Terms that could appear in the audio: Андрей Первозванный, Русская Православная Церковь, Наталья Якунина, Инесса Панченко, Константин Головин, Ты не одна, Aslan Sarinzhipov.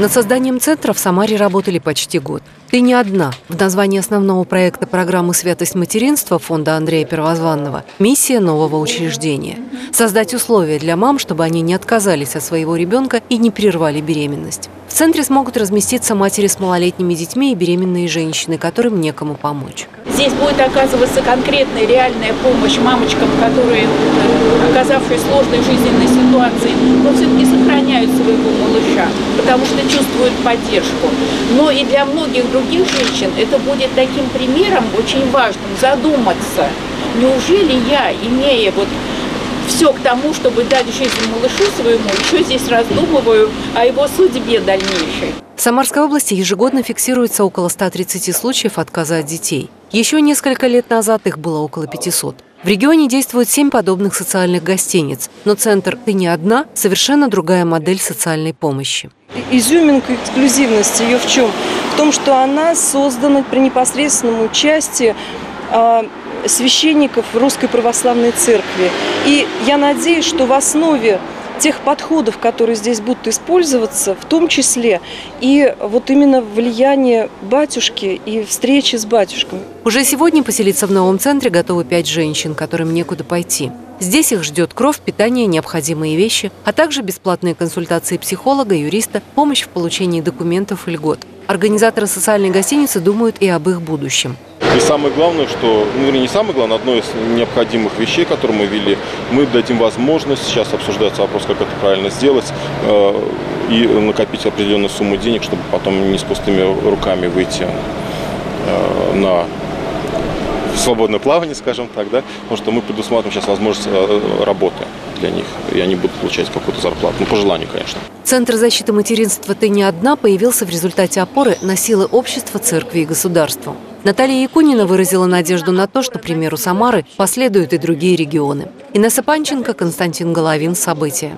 Над созданием центра в Самаре работали почти год. «Ты не одна» – в названии основного проекта программы «Святость материнства» фонда Андрея Первозванного – миссия нового учреждения. Создать условия для мам, чтобы они не отказались от своего ребенка и не прервали беременность. В центре смогут разместиться матери с малолетними детьми и беременные женщины, которым некому помочь. Здесь будет оказываться конкретная реальная помощь мамочкам, которые, оказавшись в сложной жизненной ситуации, но все-таки сохраняют своего малыша, потому что чувствуют поддержку. Но и для многих других женщин это будет таким примером очень важным задуматься, неужели я, имея вот все к тому, чтобы дать жизнь малышу своему, еще здесь раздумываю о его судьбе дальнейшей. В Самарской области ежегодно фиксируется около 130 случаев отказа от детей. Еще несколько лет назад их было около 500. В регионе действует 7 подобных социальных гостиниц, но центр «Ты не одна» – совершенно другая модель социальной помощи. Изюминка эксклюзивности ее в чем? В том, что она создана при непосредственном участии священников Русской Православной Церкви. И я надеюсь, что в основе тех подходов, которые здесь будут использоваться, в том числе и вот именно влияние батюшки и встречи с батюшком. Уже сегодня поселиться в новом центре готовы 5 женщин, которым некуда пойти. Здесь их ждет кровь, питание, необходимые вещи, а также бесплатные консультации психолога, юриста, помощь в получении документов и льгот. Организаторы социальной гостиницы думают и об их будущем. И самое главное, что, вернее, не самое главное, одно из необходимых вещей, которые мы ввели, мы дадим возможность, сейчас обсуждается вопрос, как это правильно сделать, и накопить определенную сумму денег, чтобы потом не с пустыми руками выйти на свободное плавание, скажем так, да, потому что мы предусматриваем сейчас возможность работы для них, и они будут получать какую-то зарплату, ну, по желанию, конечно. Центр защиты материнства «Ты не одна» появился в результате опоры на силы общества, церкви и государства. Наталья Якунина выразила надежду на то, что примеру Самары последуют и другие регионы. Инесса Панченко, Константин Головин. События.